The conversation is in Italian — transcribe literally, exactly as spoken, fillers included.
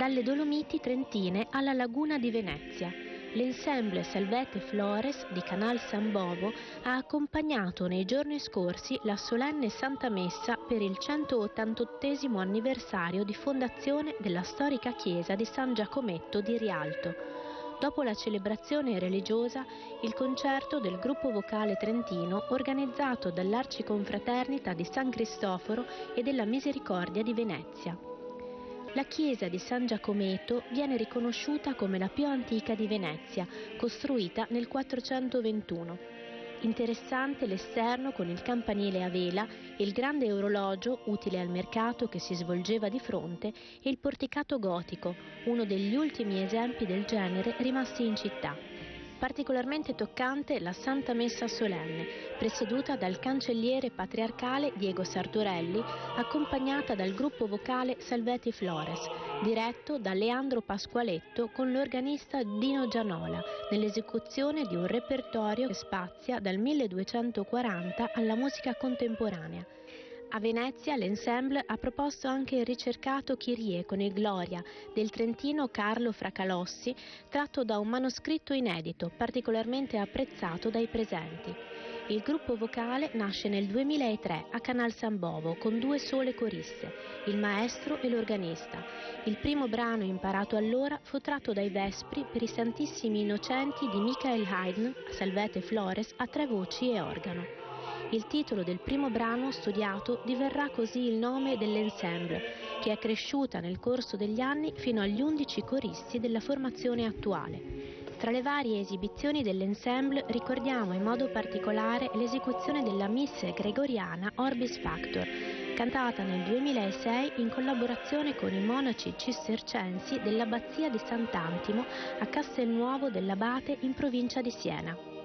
dalle Dolomiti trentine alla laguna di Venezia. L'Ensemble Salvete Flores di Canal San Bovo ha accompagnato nei giorni scorsi la solenne Santa Messa per il centottantottesimo anniversario di fondazione della storica chiesa di San Giacometto di Rialto. Dopo la celebrazione religiosa, il concerto del Gruppo Vocale Trentino organizzato dall'Arciconfraternita di San Cristoforo e della Misericordia di Venezia. La chiesa di San Giacometto viene riconosciuta come la più antica di Venezia, costruita nel quattrocentoventuno. Interessante l'esterno con il campanile a vela, il grande orologio utile al mercato che si svolgeva di fronte e il porticato gotico, uno degli ultimi esempi del genere rimasti in città. Particolarmente toccante la Santa Messa solenne, presieduta dal cancelliere patriarcale Diego Sartorelli, accompagnata dal gruppo vocale Salvete Flores, diretto da Leandro Pasqualetto con l'organista Dino Gianola, nell'esecuzione di un repertorio che spazia dal milleduecentoquaranta alla musica contemporanea. A Venezia l'ensemble ha proposto anche il ricercato Kyrie con il Gloria del trentino Carlo Fracalossi, tratto da un manoscritto inedito particolarmente apprezzato dai presenti. Il gruppo vocale nasce nel duemilatré a Canal San Bovo con due sole coriste, il maestro e l'organista. Il primo brano imparato allora fu tratto dai Vespri per i Santissimi Innocenti di Michael Haydn, Salvete Flores a tre voci e organo. Il titolo del primo brano studiato diverrà così il nome dell'ensemble, che è cresciuta nel corso degli anni fino agli undici coristi della formazione attuale. Tra le varie esibizioni dell'ensemble ricordiamo in modo particolare l'esecuzione della Missa Gregoriana Orbis Factor, cantata nel duemilasei in collaborazione con i monaci cistercensi dell'abbazia di Sant'Antimo a Castelnuovo dell'Abate in provincia di Siena.